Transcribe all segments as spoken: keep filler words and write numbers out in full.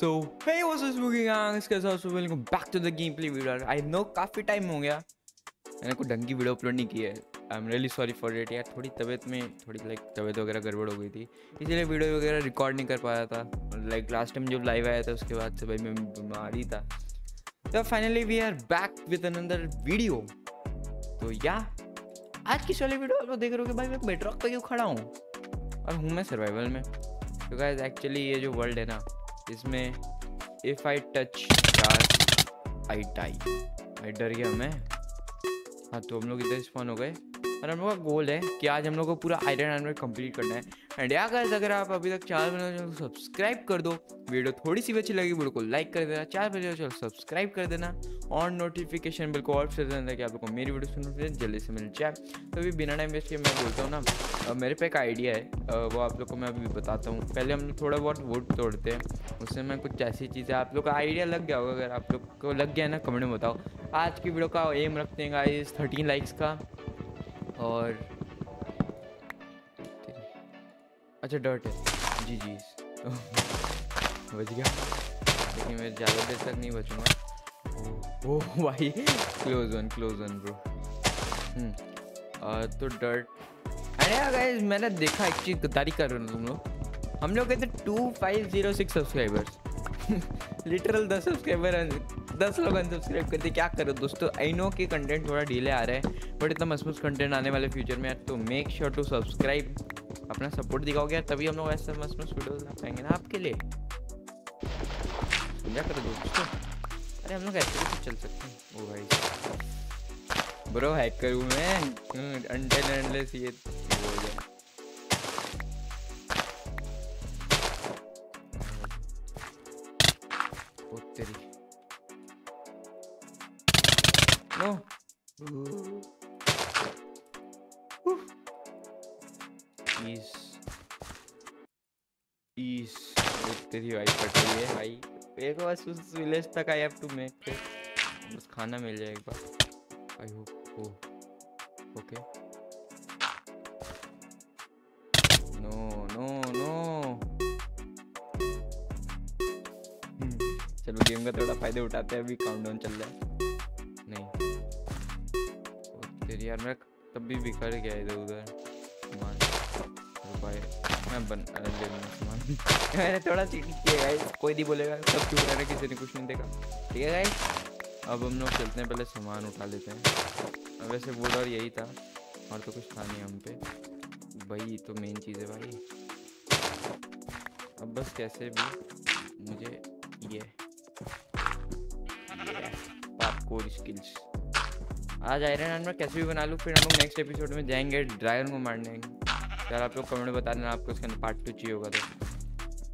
सो hey what's up guys, कैसे हो? So welcome back to the game play video. I know काफ़ी time हो गया मैंने कोई ढंग की वीडियो अपलोड नहीं की है। I am really sorry for it यार। थोड़ी तबीयत में थोड़ी लाइक तबीयत वगैरह गड़बड़ हो गई थी, इसीलिए वीडियो वगैरह रिकॉर्ड नहीं कर पाया था। लाइक लास्ट टाइम जब लाइव आया था उसके बाद से भाई मैं बीमार ही था। तो finally we are back with another video. तो या आज की चली वीडियो आप देख रहे हो कि भाई मैं बेडरॉक पर क्यों खड़ा हूँ और हूँ मैं सर्वाइवल में। तो गाइस एक्चुअली ये जो वर्ल्ड है ना, इसमें if I touch I die I डर गया मैं। हाँ तो हम लोग इधर स्पॉन हो गए और हम लोग का गोल है कि आज हम लोग को पूरा आयरन हैमलेट कंप्लीट करना है। एंड यार गाइस अगर आप अभी तक चार बजे चलो सब्सक्राइब कर दो, वीडियो थोड़ी सी भी अच्छी लगी वीडियो को लाइक कर देना, चार बजे चलो सब्सक्राइब कर देना और नोटिफिकेशन बिल को ऑफ से देना कि आप लोग को मेरी वीडियो सुनने जल्दी से मिल जाए। तो अभी बिना टाइम वेस्ट किए मैं बोलता हूँ ना, मेरे पे एक आइडिया है वो आप लोग को मैं अभी बताता हूँ। पहले हम लोग थोड़ा बहुत वोट तोड़ते हैं, उससे मैं कुछ ऐसी चीज़ें आप लोग का आइडिया लग गया होगा। अगर आप लोग को लग गया ना कमेंट में बताओ। आज की वीडियो का एम रखते हैं गाइस थर्टीन लाइक्स का। और अच्छा डर्ट है जी जी तो बच गया, लेकिन मैं ज़्यादा देर तक नहीं बचूंगा। ओह भाई close one close one bro. Hmm तो डर्ट। अरे गाइस मैंने देखा एक चीज़ तारीफ कर रहे हो तुम लोग, हम लोग कहते two five zero six subscribers literal दस सब्सक्राइबर दस लोग अनसब्सक्राइब करते। क्या करो दोस्तों, आई नो कि कंटेंट थोड़ा डिले आ रहा है बट इतना मस्त मस्त कंटेंट आने वाले फ्यूचर में। तो मेक श्योर टू सब्सक्राइब, अपना सपोर्ट दिखाओगे तभी हम लोग ऐसे मस्त मस्त वीडियोस ला पाएंगे ना आपके लिए। समझा करो दोस्तों। अरे हम लोग ऐसे भी चल सकते हैं। ओ भाई ब्रो हैकर हूँ मैं, अनटिल अनलेस ये हो जाए। ओ इस इस तेरी भाई पटरी है भाई। एक बार उस विलेज तक आई हैव टू मेक, बस खाना मिल जाए एक बार I hope. Okay no no no चलो गेम का थोड़ा फायदा उठाते हैं। अभी काउंटडाउन चल रहा है नहीं तेरी यार, मैं तब भी बिखर गया इधर उधर सामान। मैं बन ले सामान मैंने थोड़ा चीट किया गाइस, कोई नहीं बोलेगा सब क्यों कर रहे, किसी ने कुछ नहीं देखा। ठीक है गाइस अब हम लोग चलते हैं, पहले सामान उठा लेते हैं। वैसे वुड और यही था और तो कुछ था नहीं हम पे भाई, तो मेन चीज़ है भाई। अब बस कैसे भी मुझे ये पापकोर स्किल्स आज आयरन हैंड में कैसे भी बना लूँ। फिर हम लोग नेक्स्ट एपिसोड में जाएंगे ड्रैगन को मारने। यार आप लोग कमेंट में बता देना आपको इसका पार्ट टू चाहिए होगा तो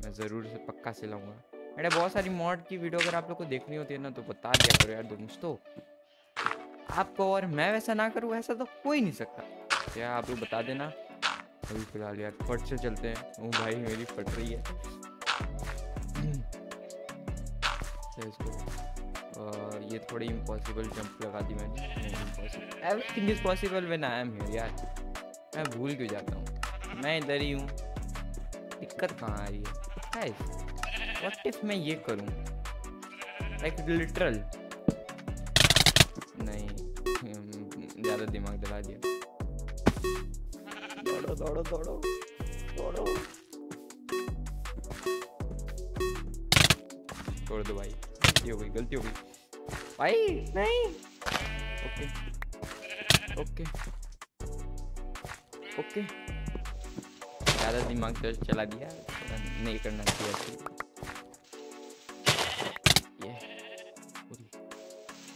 मैं ज़रूर से पक्का से लाऊंगा। अरे बहुत सारी मॉड की वीडियो अगर आप लोग को देखनी होती है ना तो बता दिया करो यार दोस्तों आपको, और मैं वैसा ना करूँ ऐसा तो कोई नहीं सकता यार, आप लोग बता देना। अभी फिलहाल यार फट से चलते हैं। ओ भाई मेरी फट रही है इसको। Uh, ये थोड़ी इम्पॉसिबल जंप लगा दी मैंने। Everything is possible when I am here यार। मैं भूल क्यों जाता हूँ, मैं इधर ही हूँ। दिक्कत कहाँ आ रही है गाइस? व्हाट इफ मैं ये करूँ लाइक लिटरल? नहीं ज़्यादा दिमाग दबा दिया। दौड़ो दौड़ो दौड़ो दौड़ो छोड़ दो भाई, गलती हो गई गलती हो गई भाई नहीं। ओके ओके ओके ज़्यादा दिमाग तो चला दिया, नहीं करना चाहिए।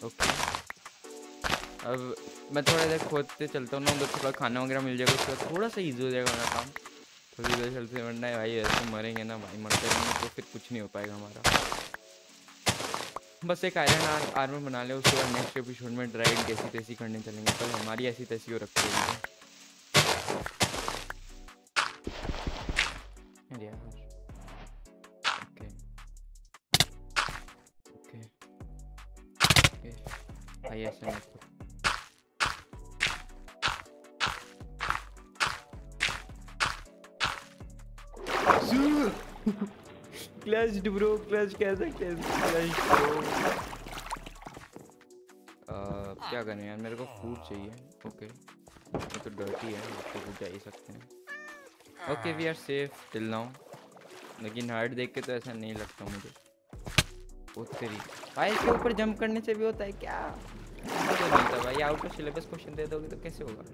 ओके अब मैं थोड़ा देर खोदते चलता हूँ ना, उधर थोड़ा खाना वगैरह मिल जाएगा उसके बाद थोड़ा सा ईजी हो जाएगा मेरा काम। थोड़ी देर चलते वरना है भाई ऐसे मरेंगे ना भाई, मरते रहेंगे तो फिर कुछ नहीं हो पाएगा हमारा। बस एक आयरन आर्मर बना ले, उसके बाद नेक्स्ट एपिसोड में ड्राइड जैसी तैसी करने चलेंगे। कल तो हमारी ऐसी तैसी हो रखी है यार। ओके ओके ओके आई ऐसे मत क्लच्ड ब्रो, क्लच कह सकते हैं। क्या करें यार, मेरे को फूड चाहिए। Okay okay. तो डर्टी है, उसको कुछ जा ही सकते हैं। Okay we are safe till now, लेकिन हार्ड देख के तो ऐसा नहीं लगता मुझे। बहुत तेरी भाई, इसके ऊपर जंप करने से भी होता है क्या? तो नहीं था भाई, आउट ऑफ सिलेबस क्वेश्चन दे दोगे तो कैसे होगा?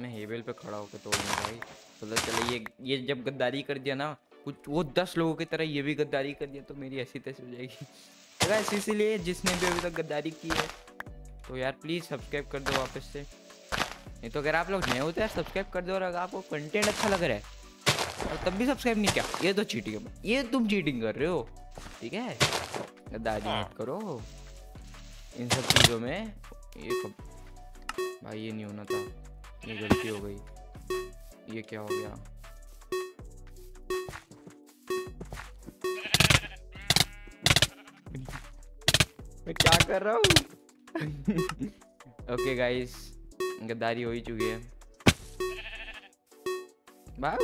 मैं हेवेल पे खड़ा होकर तोड़ूंगा भाई। मतलब तो चले, ये ये जब गद्दारी कर दिया ना कुछ, वो दस लोगों की तरह ये भी गद्दारी कर दिया तो मेरी ऐसी तैसी हो जाएगी। इसीलिए जिसने भी अभी तक गद्दारी की है तो यार प्लीज़ सब्सक्राइब कर दो वापस से। नहीं तो अगर आप लोग नए होते हैं सब्सक्राइब कर दो, और अगर आपको कंटेंट अच्छा लग रहा है और तब भी सब्सक्राइब नहीं किया, ये तो चीटिंग है, ये तुम चीटिंग कर रहे हो। ठीक है, गद्दारी मत करो इन सब चीज़ों में। ये भाई ये नहीं होना था, ये गलती हो गई। ये क्या हो गया? मैं क्या कर रहा हूँ? ओके गाइस, गद्दारी हो ही चुकी है। भाई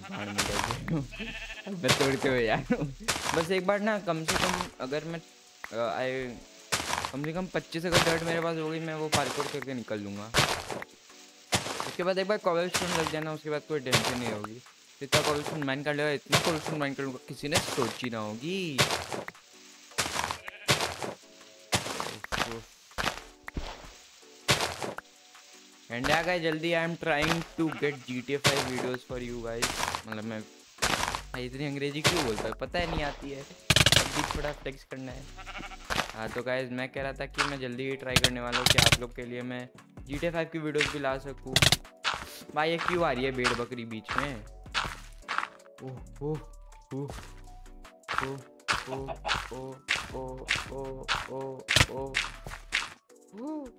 भाड़ में मैं तोड़ते हुए यार। बस एक बार ना कम से कम, अगर मैं आई कम से कम पच्चीस अगर डर्ट मेरे पास होगी, मैं वो पार्कोर करके निकल लूँगा। उसके बाद एक बार कॉबल स्टोन लग जाना, उसके बाद कोई टेंशन नहीं होगी। इतना कॉबल स्टोन माइन कर लेगा, इतना कॉबल स्टोन माइन कर लूँगा किसी ने सोची ना होगी। एंड आ गए जल्दी। I am trying to get G T A five videos for you guys. मतलब मैं इतनी अंग्रेजी क्यों बोलता है, पता है नहीं आती है, थोड़ा फ्लेक्स करना है। हाँ तो गाइस, मैं कह रहा था कि मैं जल्दी ही ट्राई करने वाला हूँ कि आप लोग के लिए मैं जी टी ए फाइव की वीडियोस भी ला सकूँ। भाई ये क्यों आ रही है भेड़ बकरी बीच में? ओह ओह ओह ओह ओह ओह ओह ओह ओह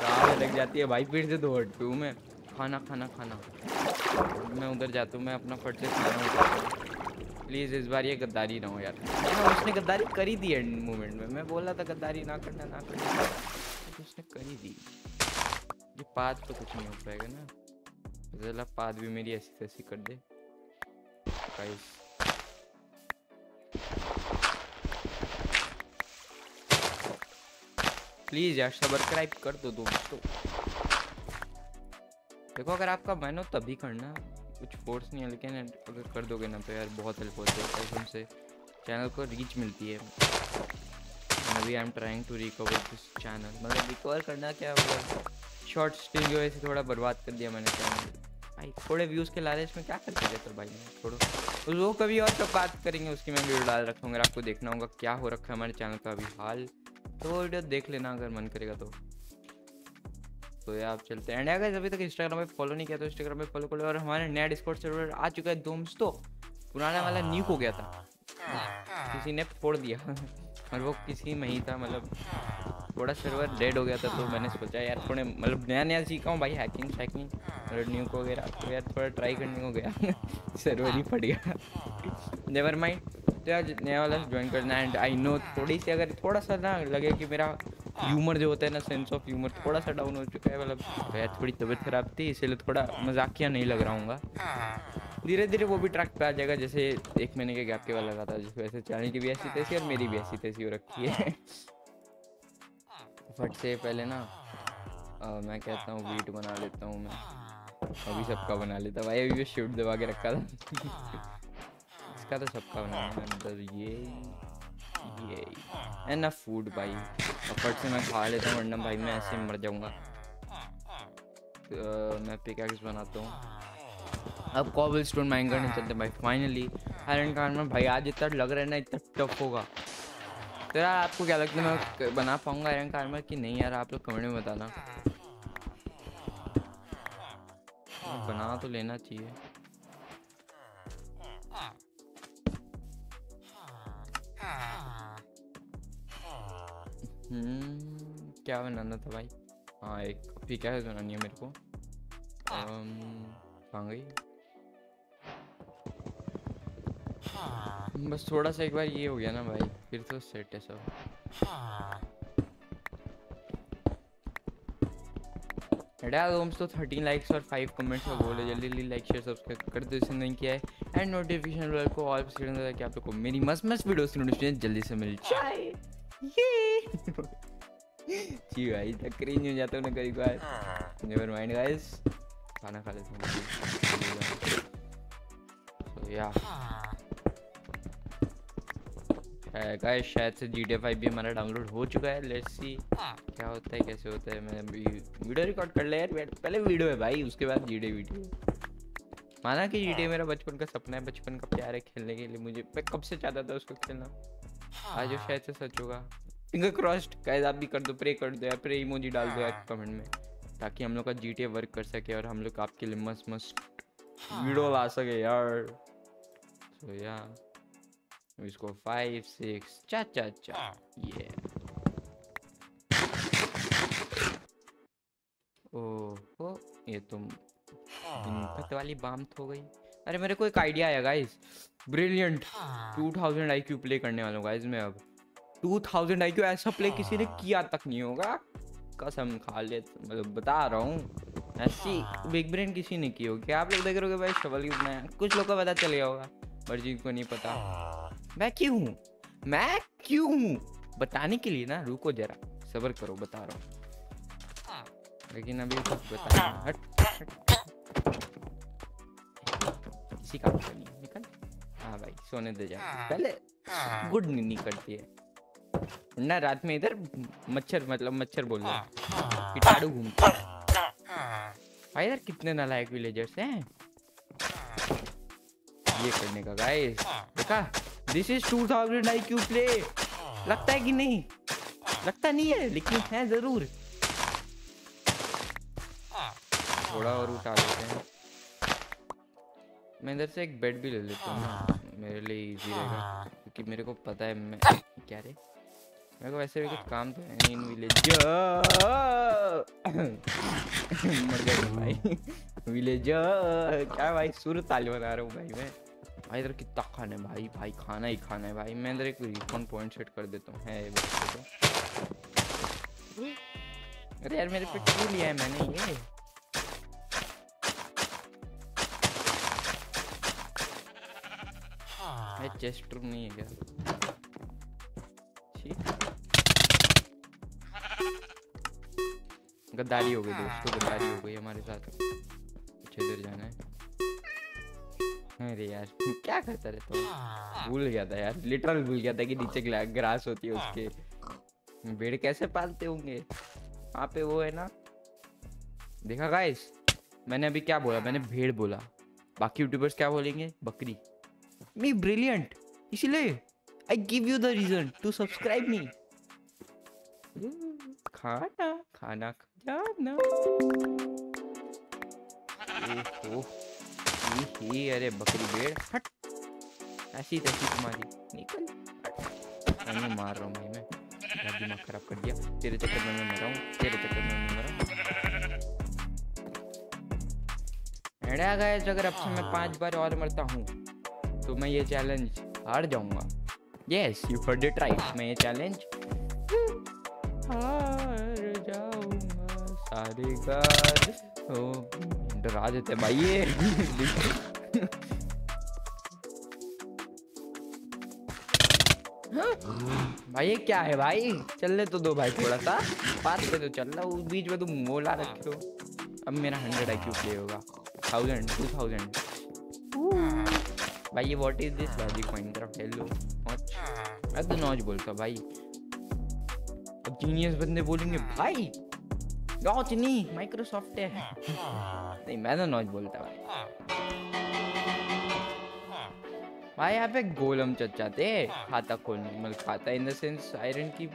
कहाँ लग जाती है भाई? फिर से दो हट पे हूँ मैं। खाना खाना खाना, मैं उधर जाता हूँ, मैं अपना फट से खाना उठाता। प्लीज़ इस बार ये गद्दारी ना हो यार। उसने गद्दारी करी दी एंड मोमेंट में। मैं बोला था गद्दारी ना करना ना करना, तो उसने करी दी। ये पाद तो कुछ नहीं हो पाएगा ना, जरा पाद भी मेरी ऐसी तैसी कर दे। प्लीज़ यार सब्सक्राइब कर दो दोस्तों। देखो अगर आपका मन हो तभी करना, कुछ फोर्स नहीं है, लेकिन अगर कर दोगे ना तो यार बहुत हेल्प होती है, तुमसे चैनल को रीच मिलती है। अभी I am trying to recover this channel. मतलब रिकवर करना क्या, मतलब शॉर्ट स्ट्रीम की वजह से थोड़ा बर्बाद कर दिया मैंने चैनल भाई। थोड़े व्यूज़ के लालच में क्या कर सकते तो भाई, छोड़ो तो वो कभी और तब बात करेंगे, उसकी मैं वीडियो डाल रखा हूँ। अगर आपको देखना होगा क्या हो रखा है हमारे चैनल का अभी हाल, तो वो वीडियो देख लेना अगर मन करेगा तो। तो ये आप चलते हैं। एंड अगर अभी तक इंस्टाग्राम पे फॉलो नहीं किया तो इंस्टाग्राम पे फॉलो कर लो। और हमारे नया डिस्कॉर्ड सर्वर आ चुका है दोस्तों। पुराना वाला न्यूक हो गया था, किसी ने फोड़ दिया और वो किसी में ही था, मतलब थोड़ा सर्वर डेड हो गया था। तो मैंने सोचा यार थोड़े मतलब नया नया सीखा हूँ भाई, हैकिंग शैकिंग और न्यूक वगैरह, तो यार थोड़ा ट्राई करने को गया सर्वर ही फट गया। नेवर माइंड, तो यार नया वाला ज्वाइन करना। एंड आई नो थोड़ी सी, अगर थोड़ा सा ना लगे कि मेरा ह्यूमर जो होता है ना, सेंस ऑफ ह्यूमर थोड़ा सा डाउन हो चुका है, मतलब यार थोड़ी तबीयत खराब थी इसलिए थोड़ा मजाकिया नहीं लग रहा हूँ। धीरे धीरे वो भी ट्रैक पे आ जाएगा, जैसे एक महीने के गैप के बाद लगा था, जिस वजह से चैनल की भी ऐसी तैसी और मेरी भी ऐसी तैसी हो रखी है। फट से पहले ना आ, मैं कहता हूँ बीट बना लेता हूँ मैं, अभी सबका बना लेता भाई। अभी वो शिफ्ट दबा के रखा था इसका तो सबका बनाना है, मतलब ये ये एंड ना फूड भाई फट से मैं खा लेता हूँ, वरना भाई मैं ऐसे मर जाऊँगा। तो मैं पिकैक्स बनाता हूँ। अब कॉबल स्टोन माइन करने चलते भाई फाइनली। आयरन कार्ड में भाई आज इतना लग रहा है ना, इतना टफ होगा। तो यार आपको क्या लगता है मैं बना पाऊँगा आयरन कार्ड में कि नहीं? यार आप लोग कमेंट में बताना। बना तो लेना चाहिए। हम्म क्या बनाना था भाई? हाँ एक पिकैक्स बनानी है मेरे को। कहाँ गई? बस थोड़ा सा एक बार ये हो गया ना भाई, फिर तो सेट है सब। डाल होम्स तो थर्टीन लाइक्स और फाइव कमेंट्स का गोल है, जल्दी जल्दी लाइक शेयर सब्सक्राइब कर दो इसने नहीं किया है, एंड नोटिफिकेशन बेल को ऑल पे सेट ताकि आप लोग को मेरी मस्त मस्त वीडियोस की नोटिफिकेशन जल्दी से मिल जाए। ये जी भाई टक्कर नहीं हो जाता उन्हें कई बार। नेवर माइंड गाइस, खाना खा लेते हैं। तो या गाइस शायद से जी टी ए फाइव भी हमारा डाउनलोड हो चुका है। लेट्स सी क्या होता है, कैसे होता है। मैं अभी वीडियो रिकॉर्ड कर ले यार, पहले वीडियो है भाई उसके बाद जी टी ए वीडियो। माना कि जी टी ए मेरा बचपन का सपना है, बचपन का प्यार है खेलने के लिए मुझे, मैं कब से चाहता था उसको खेलना, आज शायद से सच होगा। फिंगर क्रॉस्ड गाइस, आप भी कर दो, प्रे कर दो यार, प्रे इमोजी डाल दो यार कमेंट में, ताकि हम लोग का जी टी ए वर्क कर सके और हम लोग आपके लिए मस्त मस्त वीडियो ला सके यार। तो यार इसको फाइव सिक्स चा चा चा ये ओहो, ये तुम हिम्मत वाली बात हो गई। अरे मेरे को एक आइडिया आया guys, brilliant two thousand IQ play करने वाला हूँ गाइस मैं। अब टू थाउज़ेंड आईक्यू ऐसा प्ले किसी ने किया तक नहीं होगा, कसम खा ले, मतलब बता रहा हूँ ऐसी बिग ब्रेन किसी ने की होगी। आप लोग देख रहे हो भाई शबल की बनाया, कुछ लोग को पता चल गया होगा पर जिनको नहीं पता मैं क्यों हूँ, मैं क्यों हूँ बताने के लिए ना रुको जरा सब्र करो, बता रहा हूँ लेकिन अभी कुछ बता हट, किसी काम का नहीं, निकल। हाँ भाई सोने दे जा, पहले गुड नहीं करती है ना, रात में इधर मच्छर, मतलब मच्छर बोल रहा है, कीटाणु घूमता है भाई इधर। कितने नालायक विलेजर्स हैं ये करने का गाइस, देखा this is two thousand IQ play. लगता है कि नहीं लगता नहीं है लेकिन है जरूर। थोड़ा और उठा लेते हैं, मैं इधर से एक बेड भी ले लेता हूँ, मेरे लिए इजी रहेगा क्योंकि मेरे को पता है मैं क्या रे, मेरे को वैसे भी कुछ काम तो है नहीं इन विलेजर मर गए भाई विलेजर क्या भाई, सुर ताली बना रहा हूँ भाई मैं। भाई इधर कितना खाना है भाई, भाई खाना ही खाना है भाई। मैं इधर एक रिकॉन पॉइंट सेट कर देता हूँ है। अरे यार मेरे पे क्यों लिया है मैंने ये, ये चेस्ट रूम नहीं है क्या? गद्दारी हो गई दोस्तों, गद्दारी हो गई हमारे साथ। अच्छे इधर जाना है। अरे यार क्या करता रहता हूँ, भूल गया था यार, लिटरल भूल गया था कि नीचे ग्रास होती है, उसके भेड़ कैसे पालते होंगे वहाँ पे वो है ना। देखा गाइस मैंने अभी क्या बोला, मैंने भेड़ बोला, बाकी यूट्यूबर्स क्या बोलेंगे बकरी। मी ब्रिलियंट, इसीलिए I give you the reason to subscribe me. खाना खाना खाना ओहो ही, अरे बकरी भेड़ हट, ऐसी तैसी तुम्हारी, निकल हट। मार रहा हूँ भाई मैं, मेरा दिमाग खराब कर दिया तेरे चक्कर में, मैं मरा हूँ तेरे चक्कर में, मैं मरा हूँ। अड़ा गाइस अगर अब से मैं पांच बार और मरता हूँ तो मैं ये चैलेंज हार जाऊँगा। Yes you heard it right, मैं ये चैलेंज सारे ओ, डरा देते भाई ये भाई ये क्या है भाई, चलने तो दो भाई थोड़ा सा, बात पे तो चल रहा हूँ, बीच में तुम मोला रखे हो। अब मेरा हंड्रेड आईक्यू प्ले होगा, थाउजेंड टू थाउजेंड भाई। ये what is this magic Minecraft, hello Notch, मैं तो नॉच बोलता भाई, अब जीनियस बंदे बोलेंगे भाई नॉच नहीं माइक्रोसॉफ्ट है नहीं, मैं तो नॉच बोलता भाई। भाई यहाँ पे गोलम चचाते खाता खोलने, मतलब खाता इन द सेंस आयरन की,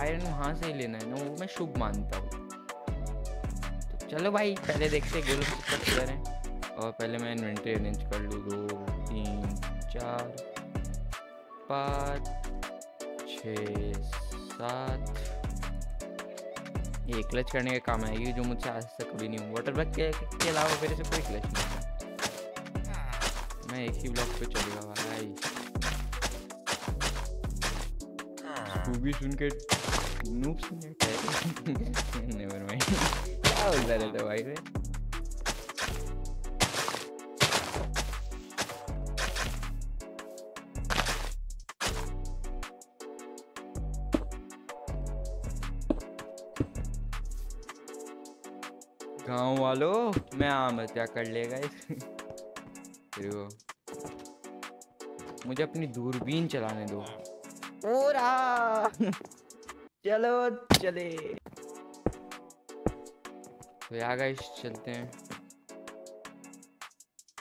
आयरन वहाँ से ही लेना है ना, वो मैं शुभ मानता हूँ। तो चलो भाई पहले देखते हैं गोलम चचाते करें, और पहले मैं इन्वेंट्री अरेंज कर लूँ। दो तीन चार पाँच छः सात, ये क्लच करने के काम आएगी जो मुझसे आज तक कभी नहीं हुआ। वाटर ब्लॉक के, के अलावा मेरे से कोई क्लच नहीं था, मैं एक ही ब्लॉक पे चलूँगा भाई। तू भी सुन के नूब सुन के नेवर माइंड क्या बोलता रहता है भाई रे। गाँव वालों मैं आम क्या कर लेगा इस मुझे अपनी दूरबीन चलाने दो। पूरा चलो चले तो यार गाइस चलते हैं।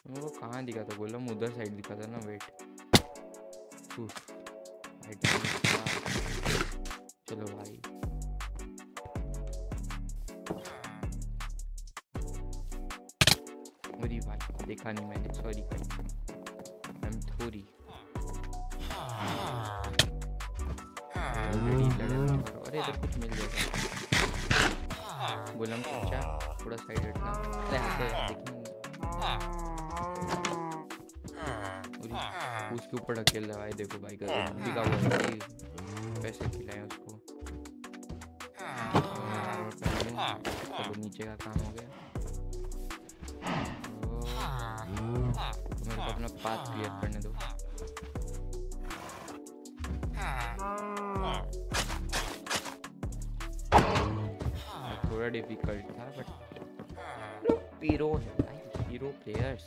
वो कहाँ दिखा था बोला उधर साइड दिखा था ना। वेट चलो भाई मेरी भाई देखा नहीं मैंने सॉरी मैम थोड़ी अरे इधर कुछ मिल जाएगा बोला अच्छा थोड़ा साइड हटना उसके ऊपर ढकेल रहा है। देखो भाई का बिका हुआ पैसे खिलाए उसको तो नीचे का काम हो गया। तो मेरे को अपना पाथ क्लियर करने दो। थोड़ा डिफिकल्ट था बट पीरो है भाई पीरो प्लेयर्स।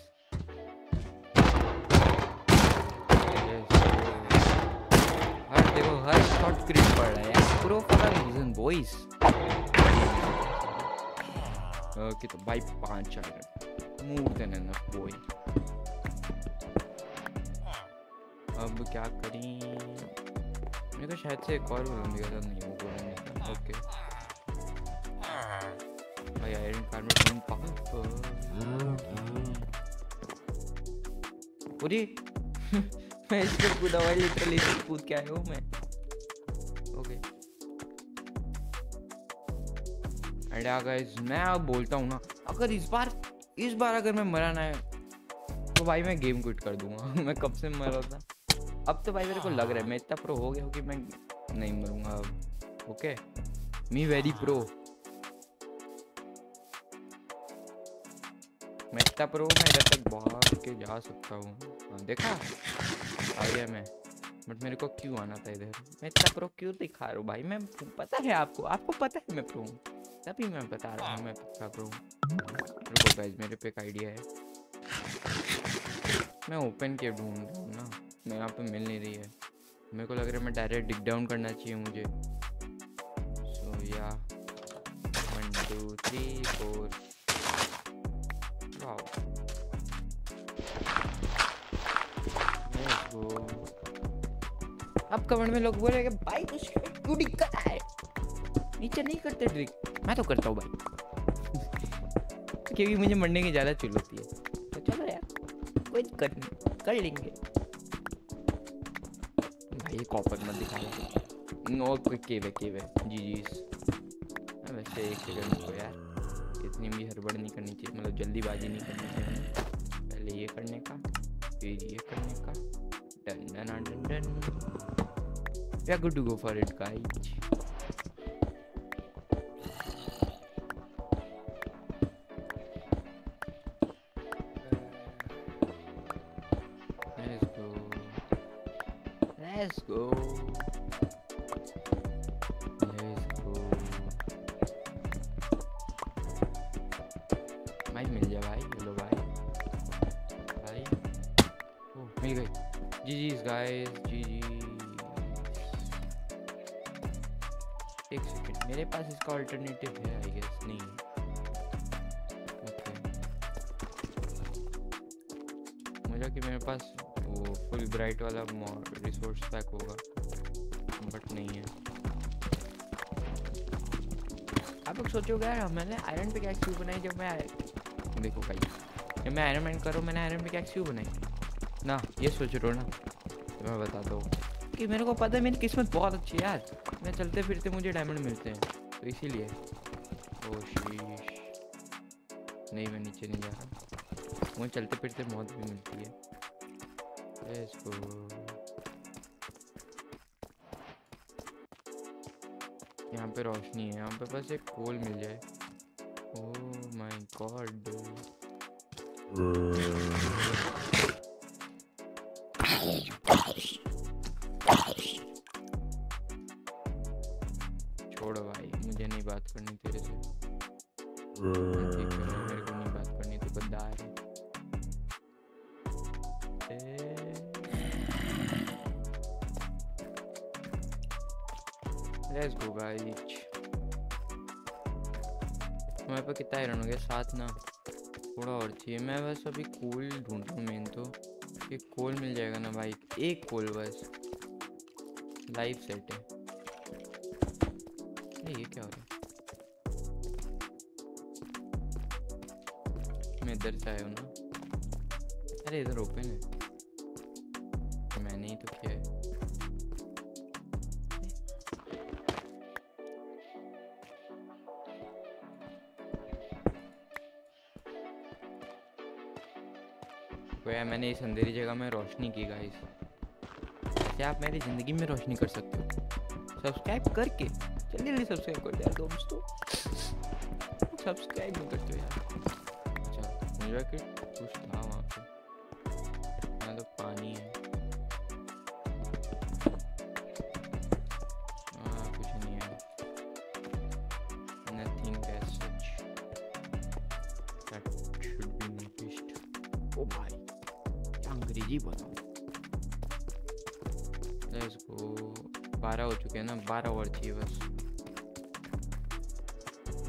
हर देखो हर शॉट स्क्रीन पड़ रहा है pro for reason boys. Okay तो भाई पांच item more than enough boy. अब क्या करें मेरे को शायद से एक और बोल दिया था नहीं वो बोला नहीं था। ओके भाई आयरन कार में तुम पाओ पूरी मैं इसको कूदा भाई लिटरली कूद के आया हूँ मैं। ओके एंड गाइस मैं अब बोलता हूँ ना अगर इस बार इस बार अगर मैं मरा ना तो भाई मैं गेम क्विट कर दूंगा। मैं कब से मरा था। अब तो भाई मेरे को लग रहा है मैं इतना प्रो हो गया हूँ कि मैं नहीं मरूंगा अब। ओके मी वेरी प्रो मैं इतना प्रो मैं इधर तक भाग के जा सकता हूँ। देखा आ गया मैं बट मेरे को क्यों आना था इधर। मैं इतना प्रो क्यों दिखा रहा हूँ भाई। मैं पता है आपको आपको पता है मैं प्रो हूँ तभी मैं बता रहा हूँ मैं पक्का प्रो हूँ। मेरे पे एक आइडिया है मैं ओपन के ढूंढ रहा हूँ ना मैं यहाँ पे मिल नहीं रही है। मेरे को लग रहा है मैं डायरेक्ट डिग डाउन करना चाहिए मुझे। सो या वन टू थ्री फोर अब कमेंट में लोग बोल रहे हैं भाई तू क्यों डिग कर रहा है नीचे नहीं करते ट्रिक मैं तो करता हूँ भाई क्योंकि मुझे मरने की ज़्यादा चिल होती है। तो चलो यार कोई दिक्कत नहीं कर लेंगे भाई कॉपर मत दिखाओ। नो केव है केव है जी जी वैसे एक सेकंड को यार इतनी भी हड़बड़ नहीं करनी चाहिए मतलब जल्दीबाजी नहीं करनी चाहिए। पहले ये करने का फिर ये करने का done done done done we are good to go for it guys. Let's go. Let's go. भाई मिल जा भाई मिलो भाई भाई ओ मिल गई जी जी गाइस जी जी। एक सेकेंड मेरे पास इसका अल्टरनेटिव है आई गेस नहीं okay. मुझे कि मेरे पास वो फुल ब्राइट वाला रिसोर्स पैक होगा बट नहीं है। आप लोग सोचोगे यार मैंने आयरन पे कैक्स क्यों बनाई जब मैं देखो भाई जब मैं आयरन मैन करूँ मैंने आयरन पे कैक्स क्यों बनाई ना ये सोच रहे हो ना। तो मैं बताता हूँ कि मेरे को पता है मेरी किस्मत बहुत अच्छी है यार मैं चलते फिरते मुझे डायमंड मिलते हैं तो इसीलिए नहीं मैं नीचे नहीं जा रहा मुझे चलते फिरते मौत भी मिलती है। Let's go. यहाँ पे रोशनी है, यहाँ पे बस एक कोल मिल जाए। ओह माय गॉड, छोड़ भाई मुझे नहीं बात करनी तेरे से, मेरे को नहीं बात करनी, तो गद्दार है। Let's go guys, हमारे पास कितना आयरन हो गया? सात ना, थोड़ा और चाहिए। मैं बस अभी कोल ढूंढ रहा हूँ मेन, तो एक कोल मिल जाएगा ना भाई, एक कोल बस, लाइफ सेट है। ये क्या हो रहा है? मैं इधर से आया हूँ ना, अरे इधर ओपन है, मैंने ही तो किया है। तो मैंने इस अंधेरी जगह में रोशनी की। गाइस क्या आप मेरी जिंदगी में रोशनी कर सकते हो सब्सक्राइब करके? जल्दी जल्दी सब्सक्राइब कर यार दोस्तों, सब्सक्राइब नहीं करते हो यार। अच्छा मुझे कि कुछ था वहाँ पे, यहाँ तो पानी है, कुछ नहीं है, nothing as such that should be noticed. ओ भाई अंग्रेजी बताओ। लेट्स गो, बारह हो चुके हैं ना, बारह और चाहिए बस।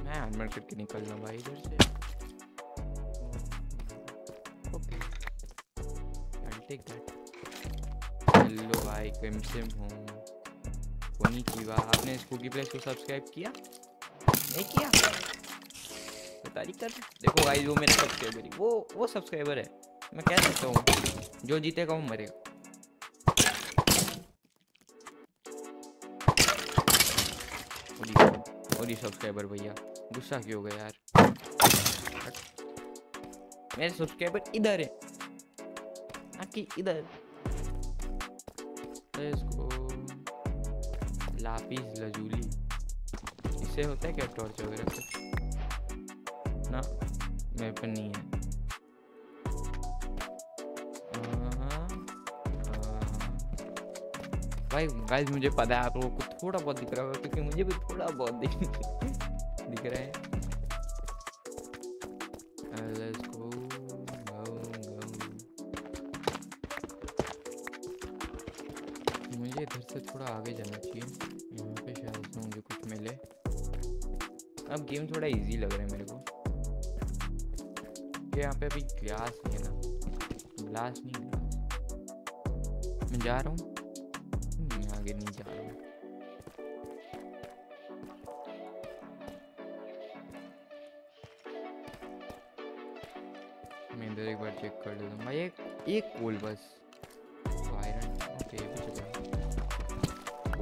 मैं हेलमेट करके निकलना भाई इधर से। Okay I take that. Hello भाई किम सिम हूँ कोनी की वा। आपने स्कूटी प्लेस को सब्सक्राइब किया नहीं किया तो तारीख कर। देखो भाई वो मेरा सब्सक्राइबर है, वो वो सब्सक्राइबर है, मैं कह सकता हूँ जो जीतेगा वो मरेगा। और ये सब्सक्राइबर भैया गुस्सा क्यों हो गया यार? मेरे सब्सक्राइबर इधर है आपकी, इधर इसको लापीस लजूली, इससे होता है क्या टॉर्च वगैरह? ना मेरे पर नहीं है। भाई गाइस मुझे पता है आप लोगों को थोड़ा बहुत दिख रहा होगा, क्योंकि मुझे भी थोड़ा बहुत दिख दिख रहा है। Let's go go. मुझे इधर से थोड़ा आगे जाना चाहिए, यहाँ पे शायद से मुझे कुछ मिले। अब गेम थोड़ा इजी लग रहा है मेरे को। यहाँ पे अभी ग्लास नहीं है ना, ग्लास नहीं ग्लास। मैं जा रहा हूँ नहीं जा रहा हूँ। मैं इधर एक बार चेक कर लेता हूँ भाई, एक एक कोल बस, आयरन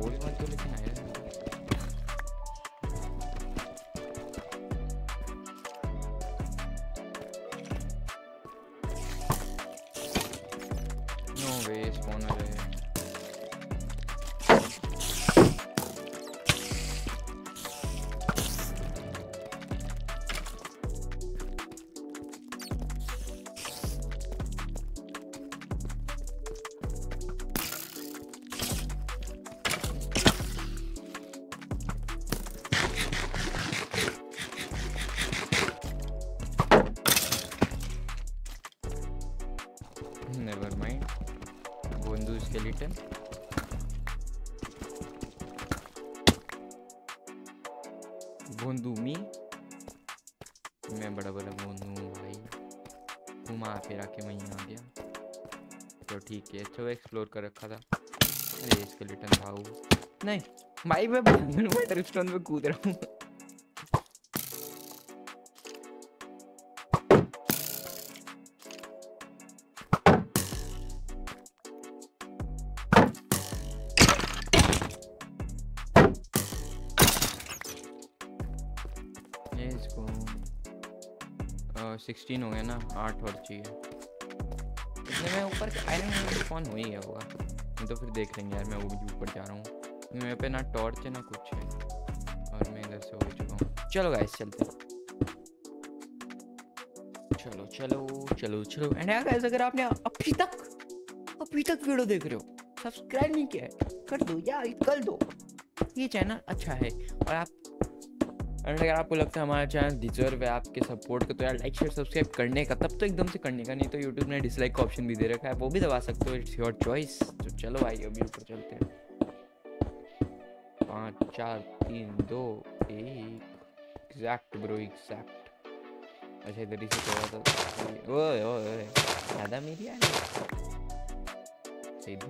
कोल मत तो, लेकिन आयरन नो वे स्पॉन हो रहे हैं। स्केलेटन गोंदू मी, मैं बड़ा बड़ा गोंदू भाई, घुमा फिरा के मैं यहाँ आ गया। तो ठीक है, अच्छा वो एक्सप्लोर कर रखा था। अरे स्केलेटन भाऊ नहीं भाई, मैं वाटर स्टोन पे कूद रहा हूँ। सोलह हो गया ना, आठ और चाहिए। इसलिए मैं ऊपर आयरन में स्पॉन हो ही गया होगा, तो फिर देख लेंगे यार। मैं वो भी ऊपर जा रहा हूँ, मेरे पे ना टॉर्च है ना कुछ है। इधर से हो चुका हूँ। चलो गाइस चलते हैं, चलो चलो चलो चलो। एंड गाइस अगर आपने अभी तक अभी तक वीडियो देख रहे हो, सब्सक्राइब नहीं किया है कर दो यार, कर दो, ये चैनल अच्छा है। और आप एंड अगर आपको लगता है हमारा चैनल डिजर्व है आपके सपोर्ट का, तो यार लाइक शेयर सब्सक्राइब करने का, तब तो एकदम से करने का, नहीं तो यूट्यूब ने डिसलाइक का ऑप्शन भी दे रखा है, वो भी दबा सकते हो, इट्स योर चॉइस। तो चलो भाई अभी ऊपर चलते हैं। पाँच चार तीन दो एक, एग्जैक्ट ब्रो एग्जैक्ट। अच्छा इधर ही से थोड़ा सा, ओए ओए ज़्यादा मेरी आ रही है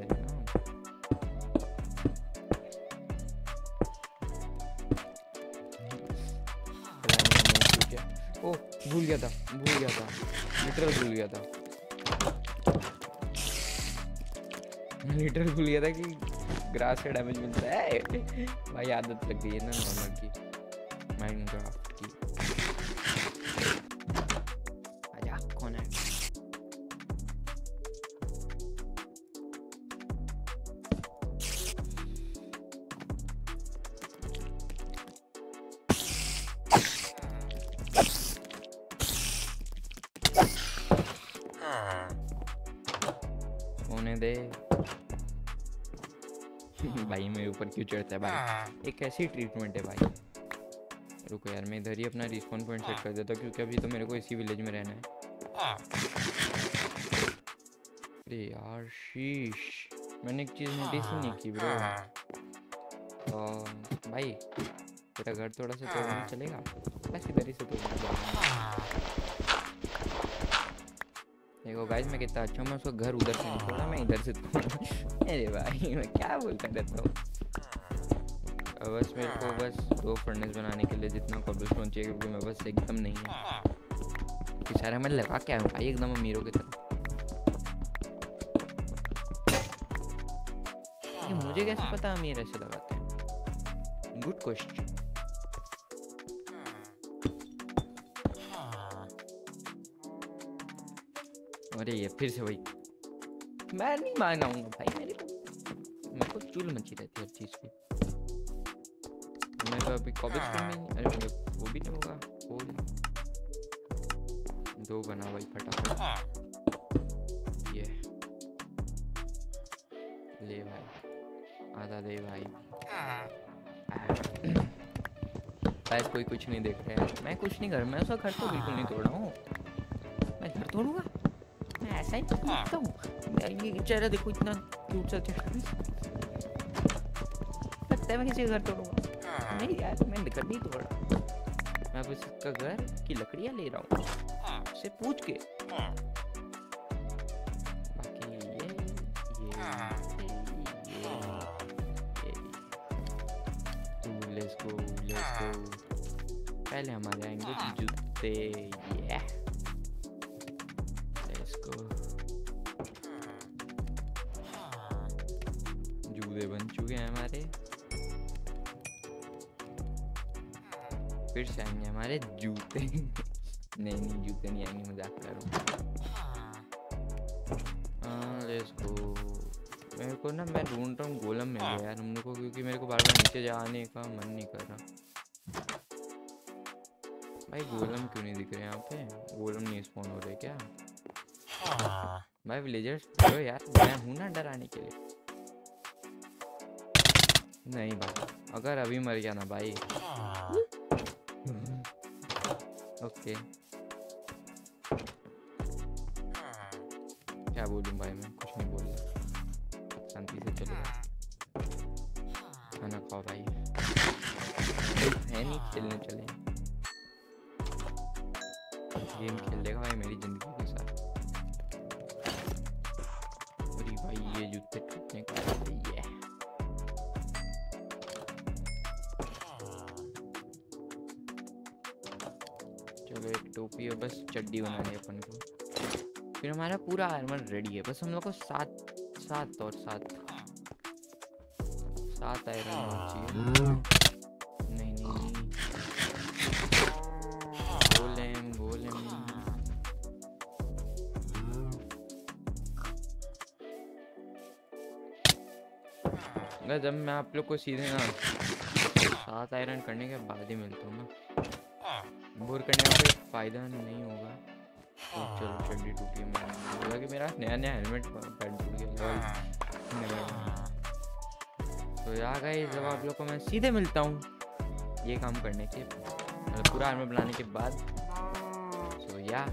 ना। ओ भूल गया था भूल गया था लिटरल भूल गया था लिटरल भूल गया था कि ग्रास का डैमेज मिलता है भाई, आदत लग गई है ना नॉर्मल की, माइनक्राफ्ट की। आजा कौन है, होने दे भाई मेरे ऊपर क्यों चढ़ता है भाई, एक ऐसी ट्रीटमेंट है भाई। रुको यार मैं इधर ही अपना रिस्पॉन पॉइंट सेट कर देता हूँ, क्योंकि अभी तो मेरे को इसी विलेज में रहना है। अरे यार शीश, मैंने एक चीज़ नोटिस ही नहीं की ब्रो। तो भाई तेरा घर थोड़ा सा तोड़ना चलेगा, बस इधर ही से तोड़ना। देखो गाइस मैं कितना अच्छा, मैं उसका घर उधर से नहीं खोला, मैं इधर से अरे भाई मैं क्या बोलता रहता हूँ। बस मेरे को बस दो फर्नेस बनाने के लिए जितना कॉब्लस्टोन चाहिए, क्योंकि मैं बस एकदम नहीं है कि सारा मैं लगा के आया हूँ भाई एकदम अमीरों की तरह। मुझे कैसे पता अमीर ऐसे लगाते हैं, गुड क्वेश्चन। अरे ये फिर से भाई मैं नहीं मानाऊंगा भाई, मेरे को मेरे को चूल मची रहती है हर चीज़ की। मैं तो अभी कॉब्लस्टोन में नहीं, अरे वो भी नहीं होगा, वो नहीं। दो बना भाई फटाफट, ये ले भाई आधा दे भाई। गाइस कोई कुछ नहीं देख रहा है, मैं कुछ नहीं कर, मैं उसका घर तो बिल्कुल नहीं तोड़ रहा हूँ, मैं घर तोड़ूंगा ऐसा ही तो ये चेहरा देखो इतना क्यूट सा लगता है, मैं किसी घर तोड़ूंगा नहीं यार, मैं घर नहीं तोड़ रहा, मैं बस इसका घर की लकड़ियाँ ले रहा हूँ उससे पूछ के। बाकी ये ये, ये, ये, ये। लेट्स गो लेट्स गो, पहले हमारे आएंगे जूते। ये जूते बन चुके हैं हमारे, फिर से आएंगे हमारे जूते नहीं नहीं जूते नहीं आएंगे, मजाक कर रहा हूँ। लेट्स गो, मेरे को ना मैं ढूंढ रहा हूँ गोलम मिल गया यार हम लोग को, क्योंकि मेरे को बार बार नीचे जाने का मन नहीं कर रहा भाई। गोलम क्यों नहीं दिख रहे यहाँ पे, गोलम नहीं स्पॉन हो रहे क्या भाई विलेजर्स? तो यार मैं हूँ ना डराने के लिए। नहीं भाई अगर अभी मर गया ना भाई ओके क्या बोलूँ भाई, मैं कुछ नहीं बोल रहा, शांति से चलो खाना खाओ भाई, है नहीं खेलने चले गेम खेल लेगा भाई मेरी जिंदगी के साथ। अरे भाई ये जूते टूटने का, एक टोपी और बस चड्डी बनानी अपन को, फिर हमारा पूरा आर्मर रेडी है। बस हम लोग को सात सात और सात सात आयरन चाहिए। नहीं नहीं गोलेम गोलेम जब मैं आप लोग को सीधे ना सात आयरन करने के बाद ही मिलता हूँ ना, बोर करने का कोई फायदा नहीं होगा। तो चलो जल्दी टूटी मैं बोला कि मेरा नया नया हेलमेट पैड टूट गया। तो यार गाइस जब आप लोग को मैं सीधे मिलता हूँ ये काम करने के मतलब पूरा हेलमेट बनाने के बाद। सो या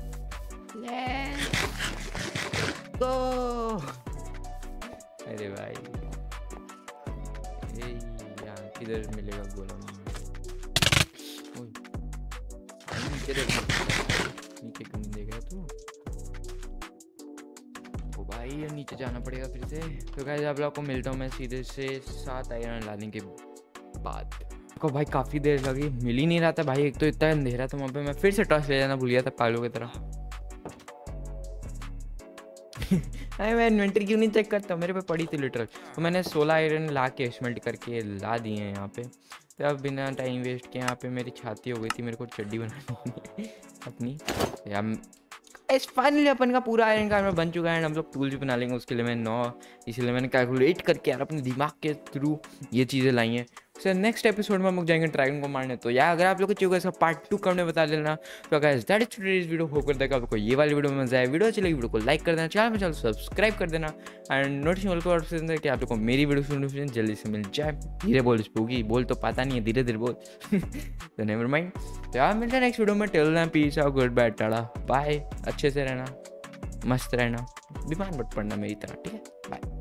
गो। अरे भाई किधर मिलेगा गोला नीचे नीचे कम देगा तो ओ भाई नीचे जाना पड़ेगा फिर से। तो गाइस आप लोग को मिलता हूँ मैं सीधे से सात आयरन लाने के बाद। को भाई काफी देर लगी, मिल ही नहीं रहा था भाई। एक तो इतना अंधेरा था वहाँ पे, मैं फिर से टॉर्च ले जाना भूल गया था पागलों की तरह। अरे मैं इन्वेंटरी क्यों नहीं चेक करता, मेरे पे पड़ी थी लिटरल। तो मैंने सोलह आयरन ला के स्मेल्ट करके ला दिए हैं यहाँ पे। तो अब बिना टाइम वेस्ट के यहाँ पे मेरी छाती हो गई थी, मेरे को चड्डी बनानी है अपनी। इस फाइनली अपन का पूरा आयरन का बन चुका है। हम लोग टूल भी बना लेंगे उसके लिए। मैं नौ इसलिए मैंने कैलकुलेट करके यार अपने दिमाग के थ्रू ये चीज़ें लाई हैं। सर नेक्स्ट एपिसोड में हम लोग जाएंगे ड्रैगन को मारने। तो यार अगर आप लोग को चाहिए इसका पार्ट टू करने बता देना। तो guys that is today's video, hope करता है आपको ये वाली वीडियो में मजा आए। वीडियो अच्छी लगी वीडियो को लाइक कर देना, चैनल में चैनल सब्सक्राइब कर देना एंड नोटिफिकेशन को ऑफ कर देना कि आप लोग को मेरी वीडियो नोटिफिकेशन जल्दी से मिल जाए। धीरे बोल स्पूगी, बोल तो पता नहीं है, धीरे धीरे बोल। तो नेवर माइंड, तो यार मिलते हैं नेक्स्ट वीडियो में। Till then peace out, good bye, tata bye. अच्छे से रहना, मस्त रहना, बीमार मत पड़ना मेरी तरह, ठीक है, बाय।